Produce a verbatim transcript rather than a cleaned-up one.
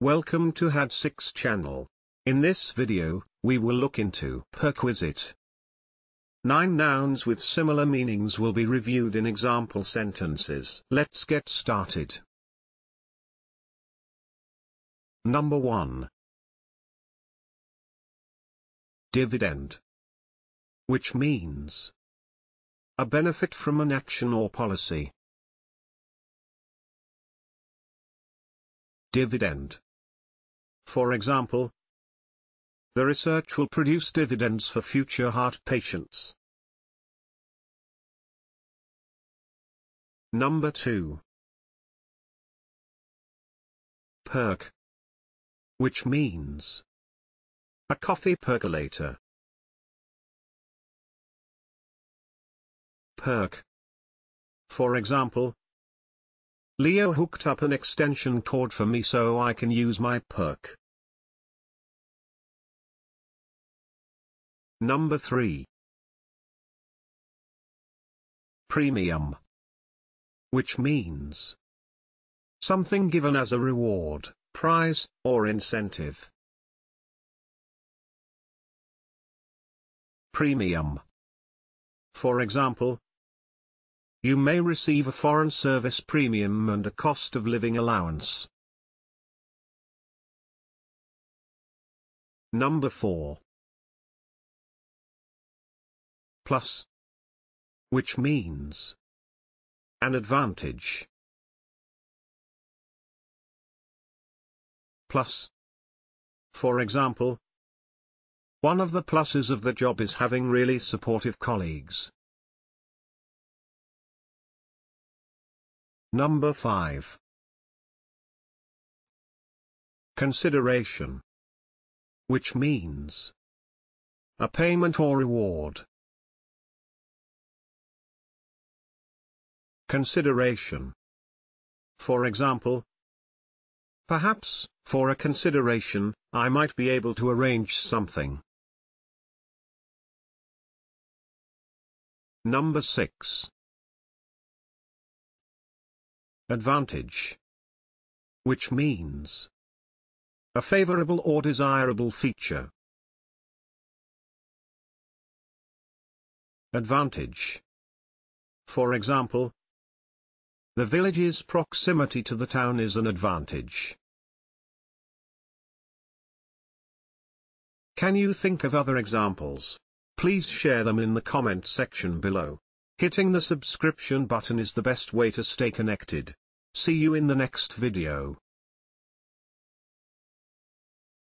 Welcome to H A D six channel. In this video, we will look into perquisite. Nine nouns with similar meanings will be reviewed in example sentences. Let's get started. Number one. Dividend. Which means a benefit from an action or policy. Dividend. For example, the research will produce dividends for future heart patients. Number two. Perk. Which means a coffee percolator. Perk. For example, Leo hooked up an extension cord for me so I can use my perk. Number three. Premium. Which means something given as a reward, prize, or incentive. Premium. For example, you may receive a foreign service premium and a cost of living allowance. Number four. Plus. Which means an advantage. Plus. For example, one of the pluses of the job is having really supportive colleagues. Number five. Consideration. Which means a payment or reward. Consideration. For example, perhaps, for a consideration, I might be able to arrange something. Number six. Advantage. Which means a favorable or desirable feature. Advantage. For example, the village's proximity to the town is an advantage. Can you think of other examples? Please share them in the comment section below. Hitting the subscription button is the best way to stay connected. See you in the next video.